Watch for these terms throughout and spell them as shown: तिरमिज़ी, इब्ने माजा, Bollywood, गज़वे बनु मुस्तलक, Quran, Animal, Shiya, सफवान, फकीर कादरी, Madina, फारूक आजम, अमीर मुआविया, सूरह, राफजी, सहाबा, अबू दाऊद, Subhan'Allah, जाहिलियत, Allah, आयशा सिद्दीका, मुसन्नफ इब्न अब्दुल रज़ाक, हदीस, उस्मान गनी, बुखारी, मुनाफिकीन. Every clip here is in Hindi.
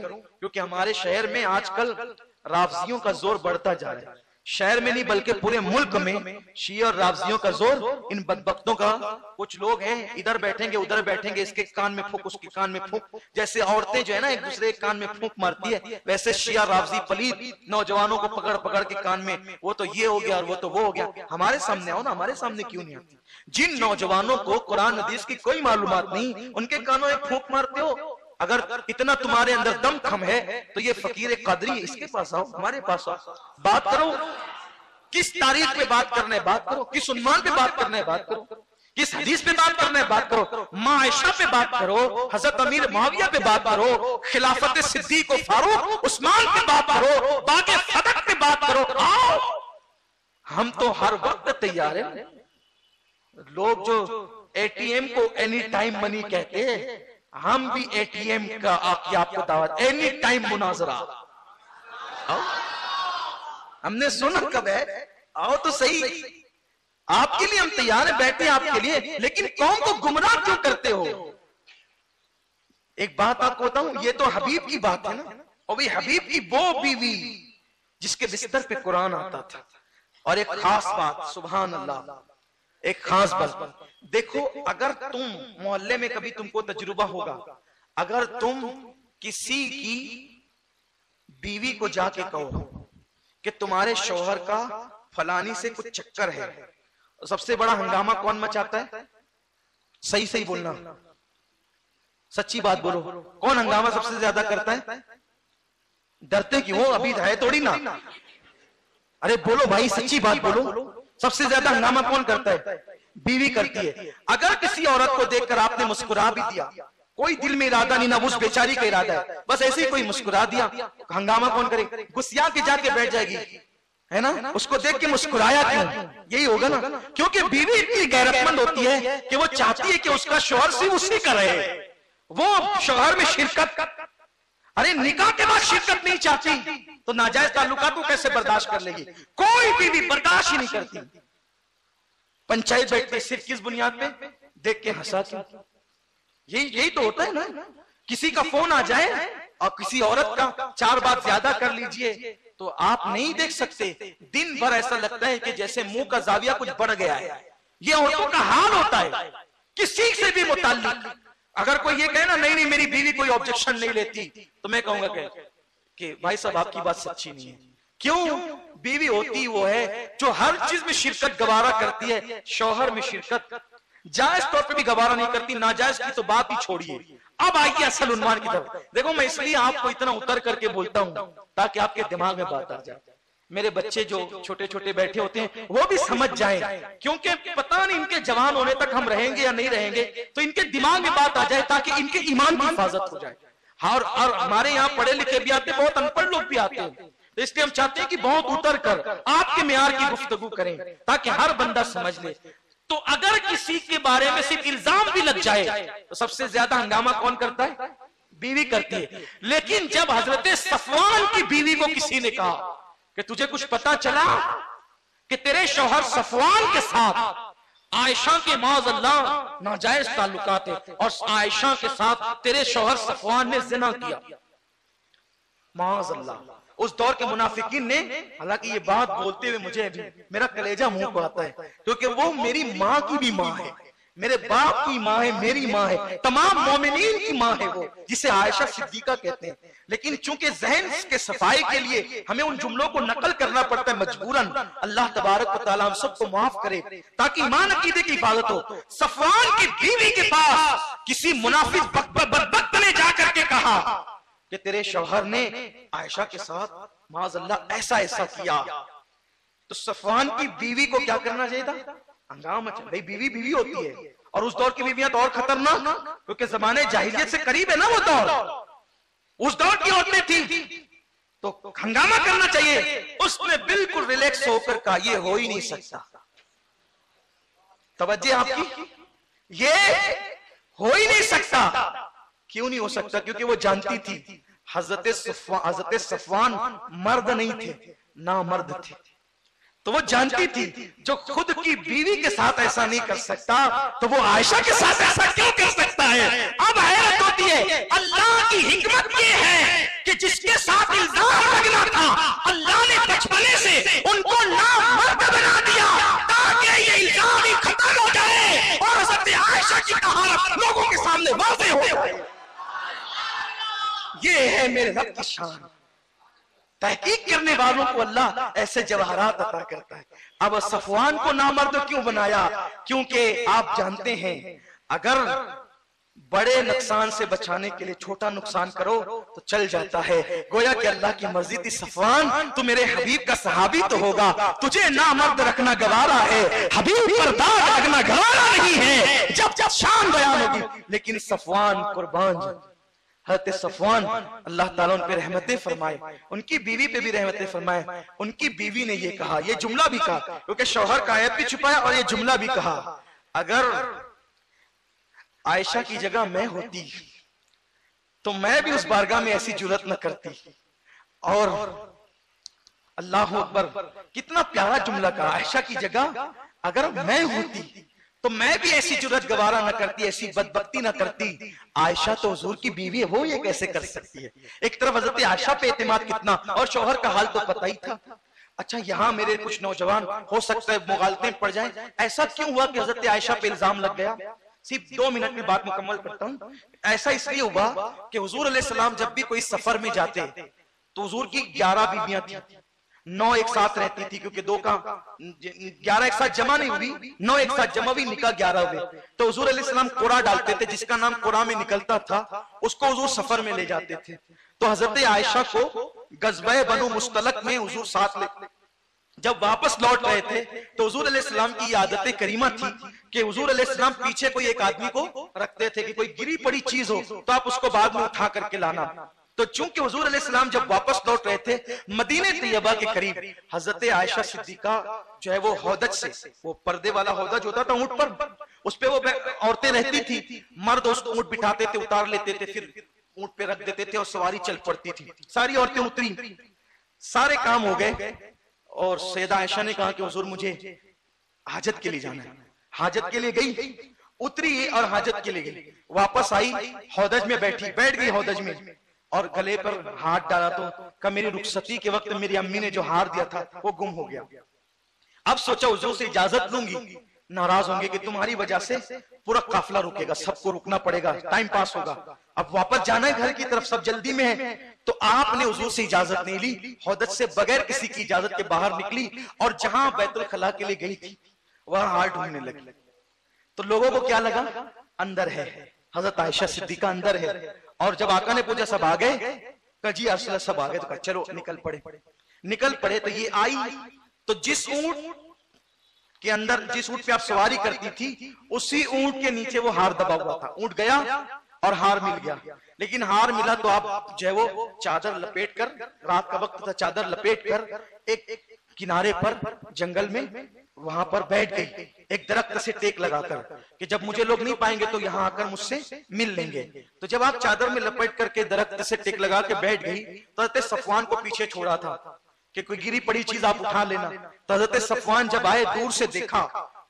करूं, क्योंकि हमारे शहर में आजकल राफजियों का जोर बढ़ता जा रहा है। शहर में नहीं बल्कि पूरे मुल्क में शिया और राफजियों का जोर, इन बदबख्तों का। कुछ लोग हैं इधर बैठेंगे उधर बैठेंगे, इसके कान में फूंक उसके कान में फूंक, जैसे औरतें जो है ना एक दूसरे के कान में फूंक मारती है, वैसे शिया राफजी पलीत नौजवानों को पकड़ पकड़ के कान में, वो तो ये हो गया और वो तो वो हो गया। हमारे सामने आओ ना, हमारे सामने क्यों नहीं आती? जिन नौजवानों को कुरान हदीस की कोई मालूमात नहीं, उनके कानों में फूंक मारते हो। अगर इतना तुम्हारे अंदर दम खम है तो ये फकीर कादरी, इसके पास आओ, हमारे पास आओ, बात करो। किस तारीख पे बात करने बात करो, किस उन्मान पे बात करने बात करो, किस हदीस पे बात करने बात करो, माँ आयशा पे बात करो, हजरत अमीर मुआविया पे बात करो, खिलाफत सिद्दीक और फारूक उस्मान पे बात करो, बागे फदक पे बात करो। आओ, हम तो हर वक्त तैयार हैं। लोग जो ATM को एनी टाइम मनी कहते हैं, हम भी ATM का आके आपको दावत, एनी टाइम मुनाजरा। हमने सुना कब है, आओ तो सही, आपके लिए हम तैयार हैं, बैठे आपके लिए, लेकिन कौम को गुमराह क्यों करते हो? एक बात आपको बताऊं, ये तो हबीब की बात है ना, और भाई हबीब की वो बीवी जिसके बिस्तर पे कुरान आता था। और एक खास बात, सुभान अल्लाह, एक खास बात देखो, अगर तुम मोहल्ले में, कभी तुमको तजुर्बा होगा, अगर तुम किसी की बीवी को जाके कहो कि तुम्हारे शौहर का फलानी से कुछ चक्कर है, सबसे बड़ा हंगामा कौन मचाता है? सही सही बोलना, सच्ची बात बोलो, कौन हंगामा सबसे ज्यादा करता है? डरते क्यों, अभी है थोड़ी ना, अरे बोलो भाई, सच्ची बात बोलो, सबसे ज्यादा हंगामा कौन करता है? बीवी करती है। अगर किसी औरत को देखकर आपने मुस्कुरा भी दिया, कोई दिल में इरादा नहीं ना, उस बेचारी का इरादा है, बस ऐसे ही कोई मुस्कुरा दिया, हंगामा कौन करे? गुस्सा के जाके बैठ जाएगी, है ना, उसको देख के मुस्कुराया क्यों? यही होगा ना, क्योंकि बीवी इतनी गैरतमंद होती है कि वो चाहती है कि उसका शौहर सिर्फ उसी का रहे, वो शौहर में शिरकत, अरे निकाह के बाद शिरकत नहीं चाहती, तो नाजायज ताल्लुकात को कैसे बर्दाश्त कर लेगी? कोई बीवी बर्दाश्त ही नहीं करती। पंचायत बैठती सिर्फ किस बुनियाद पे? देख के हंसा क्यों? यही तो होता है ना, किसी का फोन आ जाए और किसी औरत का चार बात ज्यादा कर लीजिए तो आप नहीं देख सकते, दिन भर ऐसा लगता है कि जैसे मुंह का जाविया कुछ बढ़ गया है। ये औरतों का हाल होता है किसी से भी मुताल्लिक। अगर कोई ये कहे ना, नहीं नहीं मेरी बीवी कोई ऑब्जेक्शन नहीं लेती, तो मैं कहूंगा कि भाई साहब आपकी बात सच्ची नहीं है। क्यों? बीवी होती वो है जो हर चीज में शिरकत गवारा करती है, शौहर में शिरकत जायज तौर पे भी गवारा नहीं करती, नाजायज की तो बात ही छोड़िए। अब आइए असल उन्मान की तरफ। देखो, मैं इसलिए आपको इतना उतर करके बोलता हूं ताकि आपके दिमाग में बात आ जाए। मेरे बच्चे जो छोटे छोटे बैठे होते हैं वो भी समझ जाए, क्योंकि पता नहीं इनके जवान होने तक हम रहेंगे या नहीं रहेंगे, तो इनके दिमाग में बात आ जाए ताकि इनके ईमान की हिफाजत हो जाए। और हमारे यहाँ पढ़े लिखे भी आते हैं, बहुत अनपढ़ लोग भी आते हैं, तो इसलिए हम चाहते हैं कि बहुत उतर कर आपके मेयार की गुफ्तगू करें ताकि हर बंदा समझ ले। तो अगर किसी के बारे में सिर्फ इल्जाम भी लग जाए तो सबसे ज्यादा हंगामा कौन करता है? बीवी करती है। लेकिन जब हजरत सफवान की बीवी को किसी ने कहा कि तुझे कुछ पता चला कि तेरे शौहर सफवान के साथ आयशा के माज़अल्लाह नाजायज ताल्लुकात है, और आयशा के साथ तेरे शौहर सफवान ने जिना किया, माज़अल्लाह। उस दौर के मुनाफिकीन ने, हालांकि ये बात बोलते हुए मुझे भी मेरा कलेजा मुंह को आता है, क्योंकि वो मेरी माँ की भी माँ है, मेरे बाप की माँ है, मेरी माँ है, तमाम मोमिनीन की माँ है वो, जिसे आयशा सिद्दीका कहते हैं। लेकिन चूंकि ज़हन के सफाई के लिए हमें उन जुमलों को नकल करना पड़ता है मजबूरन। अल्लाह तबारक व तआला हम सबको माफ करे ताकि ईमान अकीदे की हिफाजत हो। सफवान की बीवी के पास किसी मुनाफिक बदबख्त ने जाकर के कहा कि तेरे शौहर ने आयशा के साथ माज़अल्लाह ऐसा ऐसा किया, तो सफवान की बीवी को क्या करना चाहिए था? हंगामा। भाई बीवी बीवी होती है, और उस दौर की बीवियां तो और खतरनाक, क्योंकि जमाने जाहिलियत से करीब है ना वो दौर, उस दौर की औरतें थी, तो हंगामा करना चाहिए। उसने बिल्कुल रिलैक्स होकर कहा ये हो ही नहीं सकता, तवज्जो आपकी, ये हो ही नहीं सकता। क्यों नहीं हो सकता? क्योंकि वो जानती थी हजरत सफवान मर्द नहीं थे, ना मर्द थे, तो वो जानती थी जो खुद की बीवी के साथ ऐसा नहीं कर सकता, तो वो आयशा के साथ ऐसा क्यों कर सकता है? अब हैरत होती है, अल्लाह की हिकमत ये है जिसके साथ इल्जाम लगना था, अल्लाह ने बचपने से उनको नामर्द बना दिया ताकि ये इल्जाम ही खत्म हो जाए और हज़रत आयशा की तहारत लोगों के सामने वाज़ेह हो जाए। ये है मेरे रब की शान। तहकीक करने वालों को अल्लाह ऐसे जवाहरात अता करता है। अब सफवान को नामर्द क्यों बनाया? क्योंकि आप जानते हैं अगर बड़े नुकसान से बचाने के लिए छोटा नुकसान करो तो चल जाता है। गोया कि अल्लाह की मर्जी थी, सफवान तू मेरे हबीब का सहाबी तो होगा, तुझे नामर्द रखना गवारा है, हबीब पर दाग लगना गवारा नहीं है। जब जब शान बयान होगी, लेकिन सफवान कुर्बान। हज़रत सफवान अल्लाह ताला उन पे रहमतें फरमाए, उनकी बीवी पे भी रहमतें फरमाए। उनकी बीवी ने ये कहा, ये जुमला भी कहा क्योंकि शौहर का ऐब भी छुपाया और ये जुमला भी कहा, अगर आयशा की जगह मैं होती तो मैं भी उस बारगाह में ऐसी जुरत न करती। और अल्लाह अकबर, कितना प्यारा जुमला कहा, आयशा की जगह अगर मैं होती तो मैं भी ऐसी जुरत गवारा ना करती, ऐसी बदबख्ती ना करती। आयशा तो हुजूर की बीवी है, वो ये कैसे कर सकती है? एक तरफ हजरत आयशा पे एतमाद कितना, और शौहर का हाल तो पता ही था। अच्छा, यहाँ मेरे कुछ नौजवान हो सकता है मुगालतें पड़ जाएं, ऐसा क्यों हुआ कि हजरत आयशा पे इल्जाम लग गया? सिर्फ 2 मिनट में बात मुकम्मल करता हूँ। ऐसा इसलिए हुआ कि हुजूर अलैहिस्सलाम जब भी कोई सफर में जाते तो हुजूर की 11 बीवियां थी, 9 एक साथ रहती थी क्योंकि 2 का 11 एक साथ जमा नहीं हुई, 9 एक साथ जमा हुई, निकाह 11 हुए। तो हुजूर अलैहिस्सलाम कुरा डालते थे, जिसका नाम कुरा में निकलता था उसको हुजूर सफर में ले जाते थे। तो हजरत आयशा को गज़वे बनु मुस्तलक में हुजूर साथ ले, जब वापस लौट रहे थे तो हुजूर अलैहिस्सलाम की आदत करीमा थी कि हुजूर अलैहिस्सलाम पीछे कोई एक आदमी को रखते थे कि कोई गिरी पड़ी चीज हो तो आप उसको बाद में उठा करके लाना। तो चूंकि हुजूर अलैहिस्सलाम जब वापस लौट रहे थे मदीने तैयबा के करीब, हजरत आयशा सिद्दीका जो है वो हौदज से, वो पर्दे वाला हौदज होता था ऊंट पर, उस पे वो औरतें रहती थी, मर्द उसको ऊंट बिठाते थे, उतार लेते थे, फिर ऊंट पे रख देते थे और सवारी चल पड़ती थी। सारी औरतें उतरी, सारे काम हो गए और सैयदा आयशा ने कहा कि हुजूर मुझे हाजत के लिए जाना है। हाजत के लिए गई, उतरी और हाजत के लिए गई, वापस आई, हौदज में बैठी, बैठ गई हौदज में और गले पर हाथ डाला तो का मेरी रुखसती के वक्त मेरी अम्मी ने जो हार दिया था वो गुम हो गया। अब सोचा हुजूर से इजाजत लूंगी, नाराज होंगे कि तुम्हारी वजह से पूरा काफिला रुकेगा, सबको रुकना पड़ेगा, टाइम पास होगा, अब वापस जाना है घर की तरफ, सब जल्दी में है। तो आपने हुजूर से इजाजत नहीं ली, हौदज से बगैर किसी की इजाजत के बाहर निकली और जहां बैतुल खला के लिए गई थी वहां हार ढूंढने लगी। तो लोगों को क्या लगा, अंदर है हजरत आयशा सिद्दीका, अंदर है। और जब आका ने पूछा सब आ गए, जी असल सब आ गए, तो कहा चलो निकल पड़े। निकल पड़े तो ये आई, तो जिस ऊंट के अंदर, जिस ऊंट पे आप सवारी करती थी, उसी ऊंट के नीचे वो हार दबा हुआ था। ऊंट गया और हार मिल गया, लेकिन हार मिला तो आप जो है वो चादर लपेट कर, रात का वक्त था, चादर लपेट कर एक किनारे पर जंगल में वहां पर बैठ गई, एक दरख्त से टेक लगाकर कि जब मुझे लोग नहीं पाएंगे तो यहाँ आकर मुझसे मिल लेंगे। तो जब आप चादर में लपेट करके दरख्त से टेक लगा के बैठ गई तो हजरत सफवान को पीछे छोड़ा था कि कोई गिरी पड़ी चीज आप उठा लेना। तो हजरत सफवान जब आए, दूर से देखा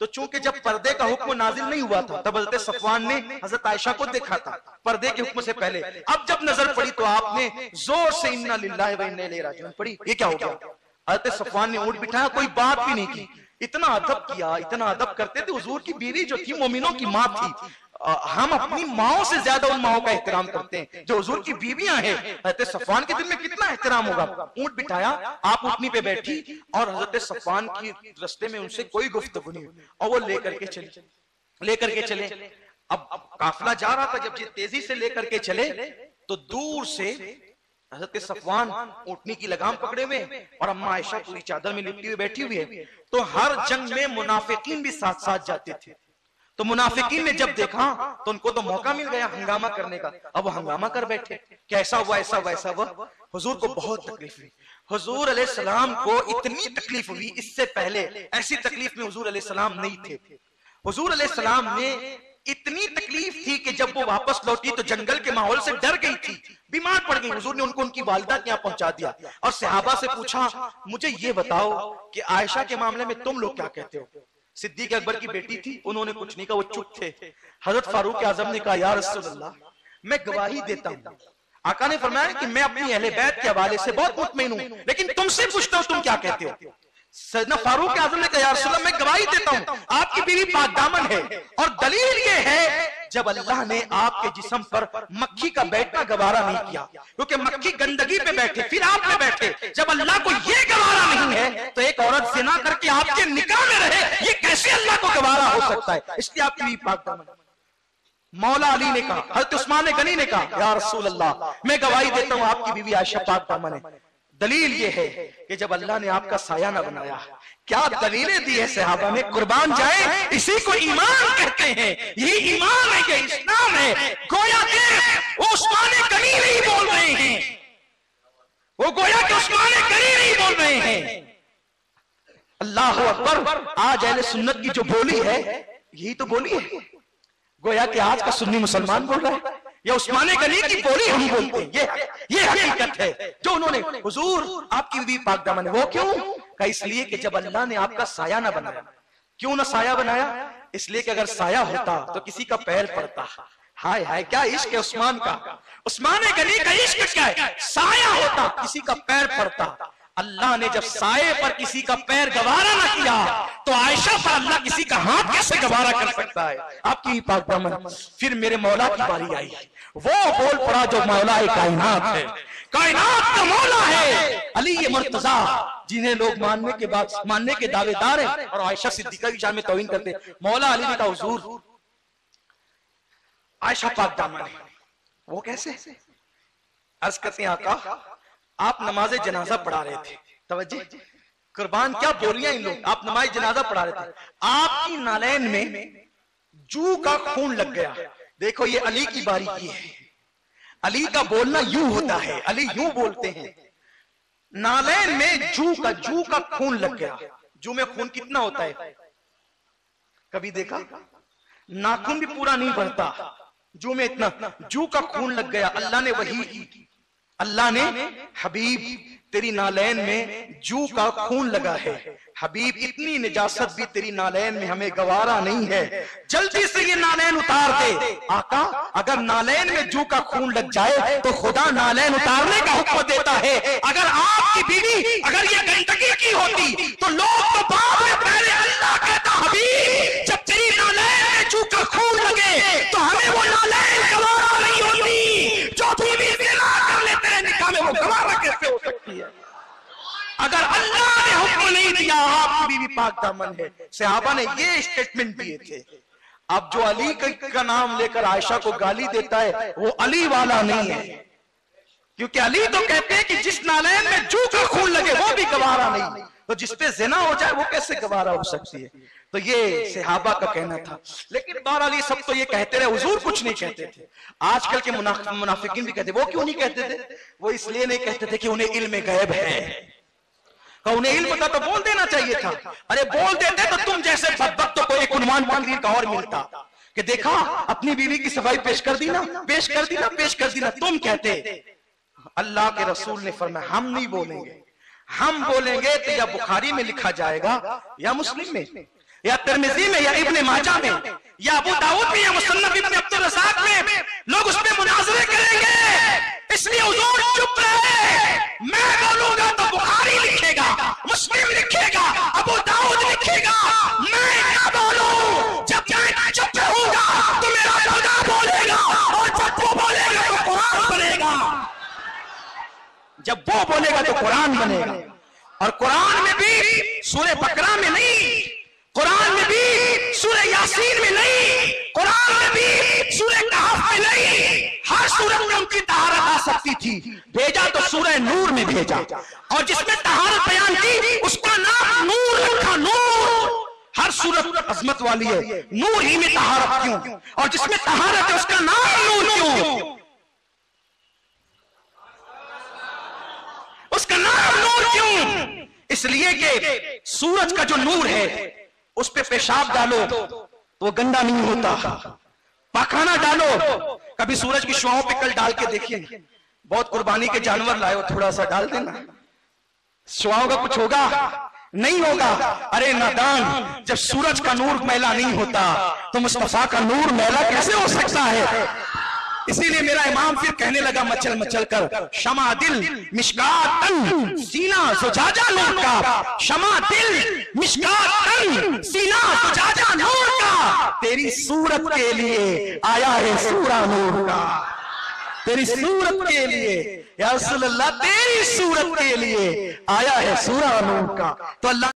तो चूंकि जब पर्दे का हुक्म नाजिल नहीं हुआ था तब हजरत सफवान ने हजरत आयशा को देखा था पर्दे के हुक्म से पहले। अब जब नजर पड़ी तो आपने जोर से इन्ना लिल्लाहि व इन्ना इलैहि राजिऊन पढ़ी। ये क्या हो गया? हजरत सफवान ने ऊंट बिठाया, कोई बात भी नहीं की, इतना अदब किया, इतना अदब करते थे। हुजूर की बीवी जो थी मोमिनों की माँ थी, हम अपनी माओं से ज्यादा उन माओं का एहतराम करते हैं जो हुजूर की बीवियां हैं। हजरत सफवान के दिल में कितना एहतराम होगा। ऊंट बिठाया, आप ऊँटनी पे बैठी और हजरत सफवान की रस्ते में उनसे कोई गुफ्तगू नहीं हुई और वो लेकर के चले, लेकर के चले। अब काफिला जा रहा था, जब तेजी से लेकर के चले तो दूर से हजरत सफवान ऊँटनी की लगाम पकड़े हुए और अम्मा आयशा पूरी चादर में लिपटी हुई बैठी हुई है। तो हर जंग में मुनाफिकीन भी साथ साथ जाते थे, तो मुनाफिकीन ने जब देखा तो उनको तो मौका मिल गया हंगामा करने का। अब वो हंगामा कर बैठे कि ऐसा हुआ, ऐसा हुआ, ऐसा हुआ। हुजूर को बहुत तकलीफ हुई, हुजूर अलैहिस्सलाम को इतनी तकलीफ हुई, इससे पहले ऐसी तकलीफ में हुजूर अलैहिस्सलाम नहीं थे। हुजूर अलैहिस्सलाम ने इतनी तकलीफ थी कि जब वो वापस लौटी तो जंगल के माहौल से डर गई थी, बीमार पड़ गई। हुजूर ने उनको उनकी वालिदा के यहाँ पहुंचा दिया और सहाबा से पूछा, मुझे ये बताओ कि आयशा के मामले में तुम लोग क्या कहते हो? सिद्दीक अकबर की बेटी थी, उन्होंने कुछ नहीं कहा, वो चुप थे। हजरत फारूक आजम ने कहा, या रसूलल्लाह, मैं गवाही देता हूँ आका ने फरमाया कि मैं अपनी अहले बैत के हवाले से बहुत मुतमईन हूं, लेकिन तुमसे पूछता हूं तुम क्या कहते हो। सैयदना फारूक आज़म ने कहा या रसूल अल्लाह मैं गवाही देता हूं आपकी बीवी पाक दामन है, और दलील ये है जब अल्लाह ने आपके जिस्म पर मक्खी का बैठना गवारा नहीं किया क्योंकि मक्खी गंदगी पे बैठे, फिर आप पे बैठे। जब अल्लाह को ये गवारा नहीं है तो एक औरत जिना करके आपके निकाह में रहे, ये कैसे अल्लाह को गवारा हो सकता है। इसलिए आपकी बीवी पाक दामन। मौला अली ने कहा, हज़रत उस्मान गनी ने कहा या रसूल अल्लाह मैं गवाही देता हूँ आपकी बीवी आयशा पाक दामन है। दलील ये है कि जब अल्लाह ने आपका साया ना बनाया, क्या दलीलें दी है सहाबा ने, कुर्बान जाए। इसी को ईमान कहते हैं, यही ईमान है, ये इस्लाम है। गोया के वो उस्मान गनी नहीं बोल रहे हैं, वो गोया के उस्मान गनी नहीं बोल रहे हैं। अल्लाह हू अकबर। आज अहले सुन्नत की जो बोली है यही तो बोली है, गोया के आज का सुन्नी मुसलमान बोल रहा है, या उस्मान गनी की बोली हम बोलते हैं। ये हकीकत है जो उन्होंने हुजूर आपकी बीवी पाक दामन है। वो क्यों का, इसलिए कि जब अल्लाह ने आपका साया ना बनाया। क्यों ना साया बनाया, इसलिए कि अगर साया होता तो किसी का पैर पड़ता। हाय हाय क्या इश्क है उस्मान का, उस्मान गनी का इश्क क्या है। साया होता किसी का पैर पड़ता। अल्लाह ने जब साये पर किसी का पैर गवारा ना किया तो आयशा पर अल्लाह किसी का हाथ कैसे गवारा कर सकता है, आपकी पाक दामन। फिर मेरे मौला की बारी आई, वो बोल पड़ा जो मौला कायनात है, कायनात का मौला है। अली ये मुर्तजा जिन्हें लोग मानने के बाद मानने के दावेदार हैं और आयशा सिद्दीका की जान में तौहीन करते। मौला अली ने कहा हुजूर आयशा पाक दामन है। वो कैसे, अर्ज करते हैं आका आप नमाज जनाजा पढ़ा रहे थे, तवज्जो कुर्बान क्या बोलियां इन लोग, आप नमाज जनाजा पढ़ा रहे थे, आपकी नालैन में जू का खून लग गया। देखो ये अली की बारीकी है, अली का बोलना यूं होता है, अली यूं बोलते हैं नालैन में जू का खून लग गया। जू में खून कितना होता है, कभी देखा, नाखून भी पूरा नहीं भरता, जू में इतना जू का खून लग गया। अल्लाह ने हबीब तेरी नालैन में जू का खून लगा है, हबीब इतनी निजासत भी तेरी नालैन में हमें गवारा नहीं है, जल्दी से ये नालैन उतार दे। आका अगर नालैन में जू का खून लग जाए तो खुदा नालैन उतारने का हुक्म देता है। अगर आपकी बीवी अगर ये गंदगी की होती तो लोग तो बाद में, पहले अल्लाह कहता हबीब जब तेरी नालैन में जू का खून लगे तो हमें वो नालैन गवारा नहीं होती। जो बीवी बिना कर लेते हैं निकाह में, वो गवारा कैसे हो सकती है। अगर अल्लाह ने हुक्म नहीं दिया आपकी बीवी पाक दामन है। सहाबा ने ये स्टेटमेंट दिए थे। अब जो अली का नाम लेकर आयशा को गाली देता है वो अली वाला नहीं है, क्योंकि अली तो कहते हैं कि जिस नालैन में जू का खून लगे वो भी गवारा नहीं, तो जिस पे ज़िना हो जाए वो कैसे गवारा हो सकती है। तो ये सहाबा का कहना था। लेकिन बहरहाल ये सब तो ये कहते रहे, हुजूर कुछ नहीं कहते थे। आजकल के मुनाफिकीन भी कहते, वो क्यों नहीं कहते थे, वो इसलिए नहीं कहते थे कि उन्हें इल्म गैब है। उन्हें इल्म था तो बोल देना चाहिए था। अरे बोल देते तो तुम जैसे बदबख्त को एक उन्वान और मिलता कि देखा अपनी बीवी की सफाई पेश कर दी ना। तुम कहते अल्लाह के रसूल ने फरमाया हम नहीं बोलेंगे, हम बोलेंगे तो या बुखारी में लिखा जाएगा या मुस्लिम में या तिरमिज़ी में या इब्ने माजा में या अबू दाऊद में या मुसन्नफ इब्न अब्दुल रज़ाक में, लोग उस पे मुनाज़रे करेंगे। इसलिए हुजूर चुप रहे, मैं बोलूंगा तो बुखारी लिखेगा, मुस्लिम लिखेगा, अबू दाऊद लिखेगा, मैं ना बोलूं। जब मैं चुप रहूंगा तो मेरा खुदा बोलेगा, और जब वो बोलेगा तो कुरान बनेगा, जब वो बोलेगा तो कुरान बनेगा। और कुरान में भी सूरह बकरा में नहीं, कुरान में भी सूरह यासीन में नहीं, कुरान में भी सूरह कहफ में नहीं। हर सूरत में उनकी तहारत आ सकती थी, भेजा तो सूरह नूर में भेजा, और जिसमें तहारत बयान की उसका नाम नूर रखा। नूर हर सूरत अजमत वाली है, नूर ही में तहारत क्यों, और जिसमें तहारत है उसका नाम नूर क्यों, उसका नाम नूर क्यों। इसलिए कि सूरज का जो नूर है उस पे पेशाब डालो तो वो गंदा नहीं होता, पाखाना डालो। कभी सूरज की शुआओं पे कल डाल के देखिए, बहुत कुर्बानी के जानवर लाए हो, थोड़ा सा डाल देना, शुआओं का कुछ होगा नहीं होगा। अरे नादान, जब सूरज का नूर मैला नहीं होता तो मुस्तफा का नूर मैला कैसे हो सकता है। इसीलिए मेरा इमाम फिर कहने लगा मचल मचल कर, शमा दिल मिशकातन सीना सुझाजा नूर का, शमा दिल मिशकातन सीना सुझाजा नूर का, तेरी सूरत के लिए आया है सूरा नूर का, तेरी सूरत के लिए या रसूल अल्लाह तेरी सूरत के लिए आया है सूरा नूर का। तो अल्लाह